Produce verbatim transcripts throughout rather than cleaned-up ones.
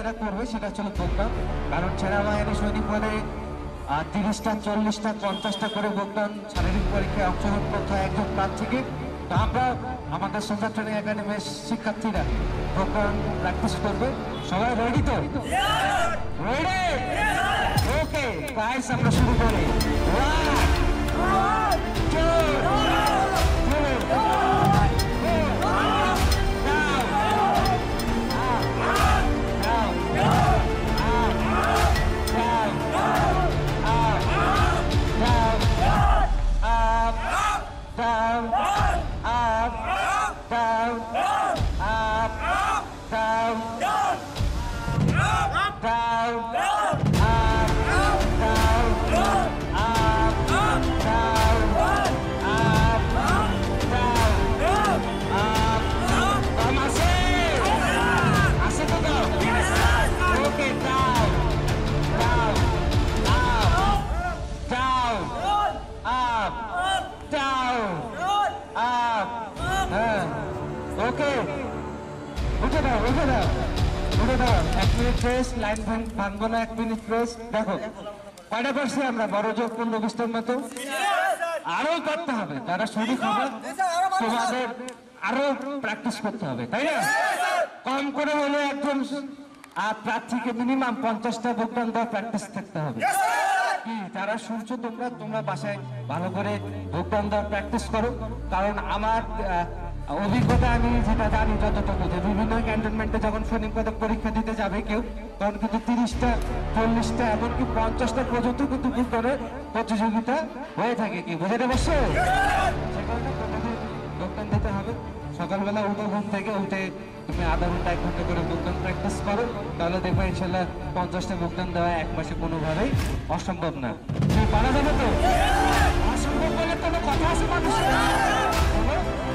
এরা করবে সেটা হচ্ছে বোকডাউন। কারণ সেনাবাহিনী সৈনিক বলে তিরিশটা চল্লিশটা পঞ্চাশটা করে বোকডাউন শারীরিক পরীক্ষায় অংশগ্রহণ করতে হয় একজন প্রার্থীকে। তো আমরা আমাদের সন্ধ্যা ট্রেনিং একাডেমির শিক্ষার্থীরা বোকডাউন প্র্যাকটিস করবে। সবাই রেডি তো? রেডি? ওকে, গাইস আমরা শুরু করি। আরো করতে হবে, যারা শরীর হবে তোমাদের আরো প্র্যাকটিস করতে হবে, তাই না? কম করে হলে একজন আর প্রার্থীকে মিনিমাম পঞ্চাশটা বোকডাউন দেওয়া প্র্যাকটিস থাকতে হবে। যারা শুনছো তোমরা, তোমরা বাসায় ভালো করে বোকডাউন দেওয়া প্র্যাকটিস করো। কারণ আমার অভিজ্ঞতা, আমি যেটা জানি যতটুকু, যে বিভিন্ন ক্যান্টনমেন্টে যখন সৈনিক পদক পরীক্ষা দিতে যাবে কেউ, তখন কিন্তু তিরিশটা চল্লিশটা এমনকি পঞ্চাশটা পর্যন্ত কিন্তু বোকডাউনের প্রতিযোগিতা হয়ে থাকে। কি বুঝাতে পারছো? সে কারণে তোমাদের বোকডাউন দিতে হবে। সকালবেলা উঠো, ঘুম থেকে উঠে তুমি আধা ঘন্টা এক ঘন্টা করে বোকডাউন প্র্যাকটিস করো, তাহলে দেখবে ইনশাল্লাহ পঞ্চাশটা বোকডাউন দেওয়া এক মাসে কোনোভাবেই অসম্ভব না। তুমি পারা যাবে তো? অসম্ভব বলে কোনো কথা আছে মানুষের?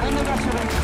ধন্যবাদ সবাই।